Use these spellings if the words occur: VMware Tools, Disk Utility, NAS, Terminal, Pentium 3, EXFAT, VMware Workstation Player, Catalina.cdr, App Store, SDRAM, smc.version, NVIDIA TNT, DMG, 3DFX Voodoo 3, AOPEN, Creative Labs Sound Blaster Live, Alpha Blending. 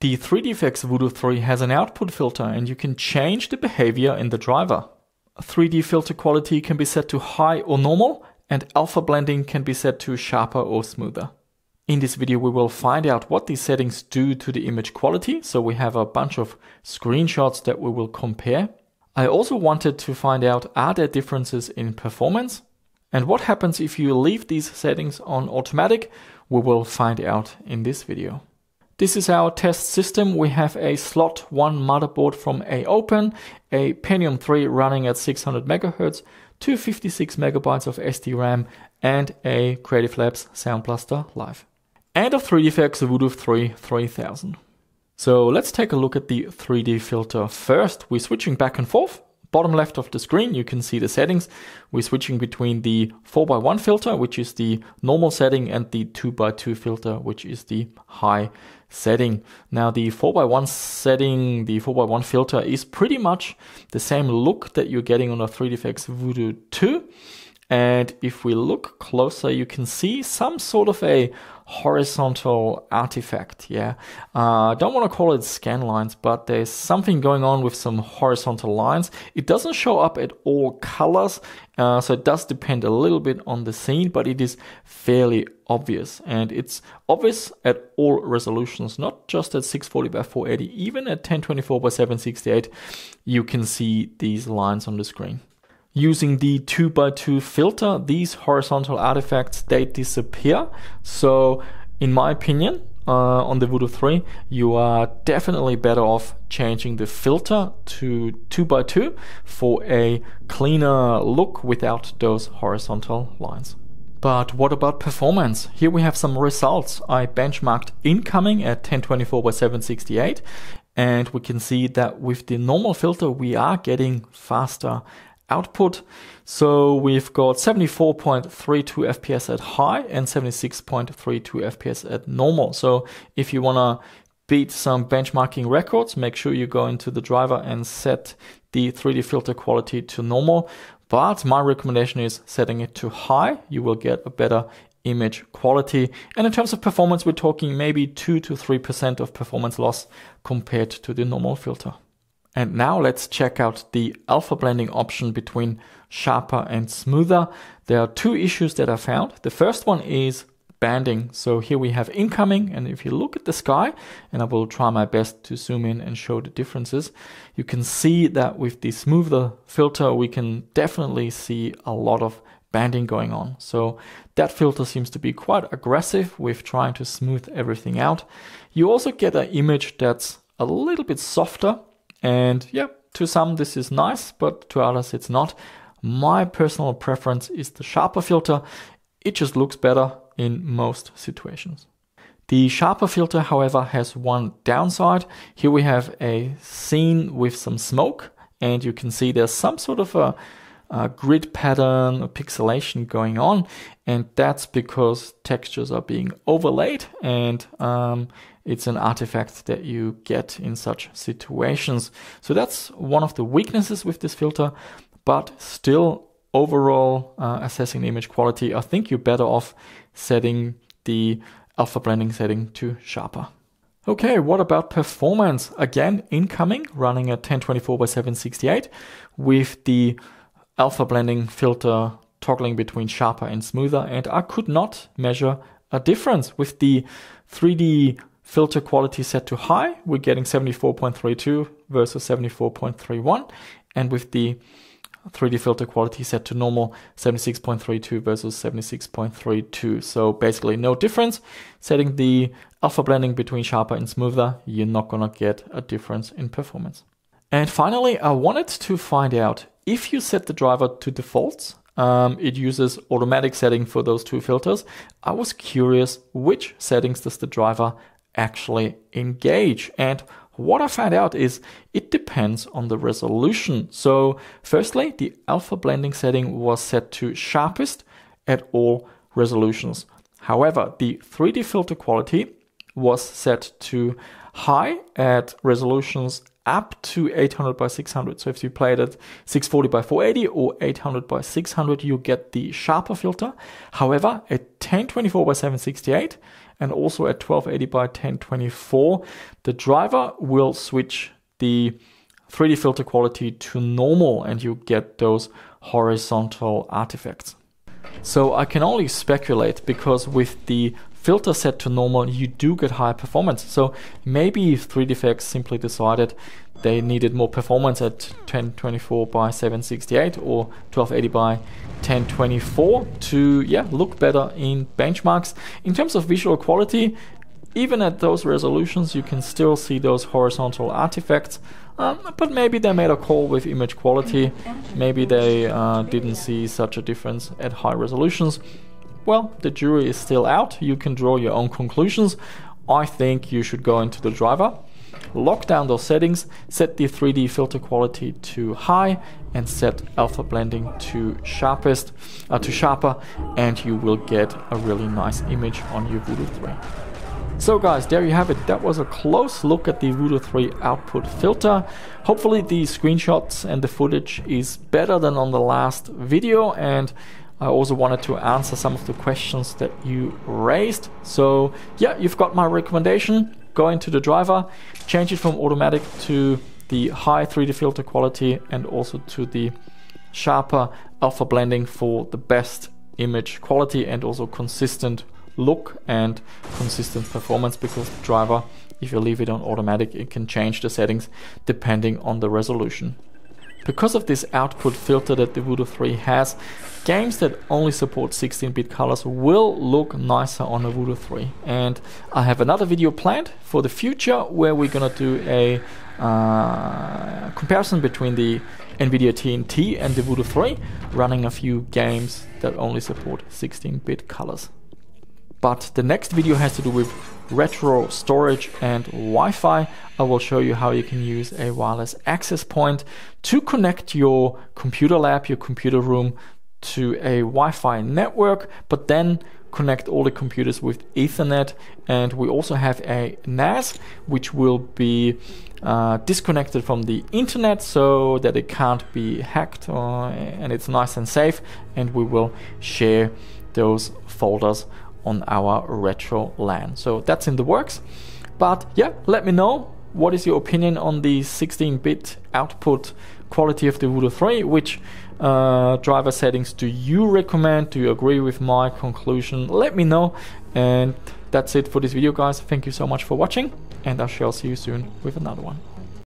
The 3DFX Voodoo 3 has an output filter and you can change the behavior in the driver. 3D filter quality can be set to high or normal, and alpha blending can be set to sharper or smoother. In this video we will find out what these settings do to the image quality, so we have a bunch of screenshots that we will compare. I also wanted to find out, are there differences in performance? And what happens if you leave these settings on automatic? We will find out in this video. This is our test system. We have a slot 1 motherboard from AOPEN, a Pentium 3 running at 600 MHz, 256 MB of SDRAM, and a Creative Labs Sound Blaster Live. And a 3DFX Voodoo 3 3000. So let's take a look at the 3D filter first. We're switching back and forth. Bottom left of the screen you can see the settings. We're switching between the 4x1 filter, which is the normal setting, and the 2x2 filter, which is the high setting. Now the 4x1 setting, the 4x1 filter, is pretty much the same look that you're getting on a 3DFX Voodoo 2. And if we look closer, you can see some sort of a horizontal artifact. Yeah, I don't want to call it scan lines, but there's something going on with some horizontal lines. It doesn't show up at all colors, so it does depend a little bit on the scene, but it is fairly obvious. And it's obvious at all resolutions, not just at 640 by 480, even at 1024 by 768, you can see these lines on the screen. Using the 2x2 filter, these horizontal artifacts, they disappear. So in my opinion, on the Voodoo 3, you are definitely better off changing the filter to 2x2 for a cleaner look without those horizontal lines. But what about performance? Here we have some results. I benchmarked incoming at 1024 by 768, and we can see that with the normal filter, we are getting faster output. So we've got 74.32 FPS at high and 76.32 FPS at normal. So if you want to beat some benchmarking records, make sure you go into the driver and set the 3D filter quality to normal. But my recommendation is setting it to high. You will get a better image quality. And in terms of performance, we're talking maybe 2 to 3% of performance loss compared to the normal filter. And now let's check out the alpha blending option between sharper and smoother. There are two issues that I found. The first one is banding. So here we have incoming, and if you look at the sky, and I will try my best to zoom in and show the differences, you can see that with the smoother filter, we can definitely see a lot of banding going on. So that filter seems to be quite aggressive with trying to smooth everything out. You also get an image that's a little bit softer. And yeah, to some this is nice, but to others it's not. My personal preference is the sharper filter. It just looks better in most situations. The sharper filter, however, has one downside. Here we have a scene with some smoke, and you can see there's some sort of a grid pattern, a pixelation going on, and that's because textures are being overlaid, and it's an artifact that you get in such situations. So that's one of the weaknesses with this filter, but still overall, assessing the image quality, I think you're better off setting the alpha blending setting to sharper. Okay, what about performance? Again, incoming running at 1024 by 768 with the alpha blending filter toggling between sharper and smoother, and I could not measure a difference. With the 3D filter quality set to high, we're getting 74.32 versus 74.31, and with the 3D filter quality set to normal, 76.32 versus 76.32. So basically no difference. Setting the alpha blending between sharper and smoother, you're not gonna get a difference in performance. And finally, I wanted to find out, if you set the driver to defaults, it uses automatic setting for those two filters. I was curious, which settings does the driver actually engage? And what I found out is it depends on the resolution. So firstly, the alpha blending setting was set to sharpest at all resolutions. However, the 3D filter quality was set to high at resolutions up to 800 by 600. So if you play it at 640 by 480 or 800 by 600, you get the sharper filter. However, at 1024 by 768, and also at 1280 by 1024, the driver will switch the 3D filter quality to normal and you get those horizontal artifacts. So I can only speculate, because with the filter set to normal you do get higher performance. So maybe 3DFX simply decided they needed more performance at 1024 by 768 or 1280 by 1024 to look better in benchmarks. In terms of visual quality, even at those resolutions you can still see those horizontal artifacts, but maybe they made a call with image quality. Maybe they didn't see such a difference at high resolutions. Well, the jury is still out. You can draw your own conclusions. I think you should go into the driver, lock down those settings, set the 3D filter quality to high and set alpha blending to sharper, and you will get a really nice image on your Voodoo 3. So guys, there you have it. That was a close look at the Voodoo 3 output filter. Hopefully the screenshots and the footage is better than on the last video, and I also wanted to answer some of the questions that you raised. So yeah, you've got my recommendation. Go into the driver, change it from automatic to the high 3D filter quality and also to the sharper alpha blending for the best image quality and also consistent look and consistent performance, because the driver, if you leave it on automatic, it can change the settings depending on the resolution. Because of this output filter that the Voodoo 3 has, games that only support 16-bit colors will look nicer on a Voodoo 3. And I have another video planned for the future where we're gonna do a comparison between the NVIDIA TNT and the Voodoo 3, running a few games that only support 16-bit colors. But the next video has to do with retro storage and Wi-Fi. I will show you how you can use a wireless access point to connect your computer lab, your computer room, to a Wi-Fi network, but then connect all the computers with Ethernet. And we also have a NAS, which will be disconnected from the internet so that it can't be hacked, and it's nice and safe. And we will share those folders on our retro LAN. So that's in the works. But yeah, let me know what is your opinion on the 16-bit output quality of the Voodoo 3. Which driver settings do you recommend? Do you agree with my conclusion? Let me know. And that's it for this video, guys. Thank you so much for watching, and I shall see you soon with another one.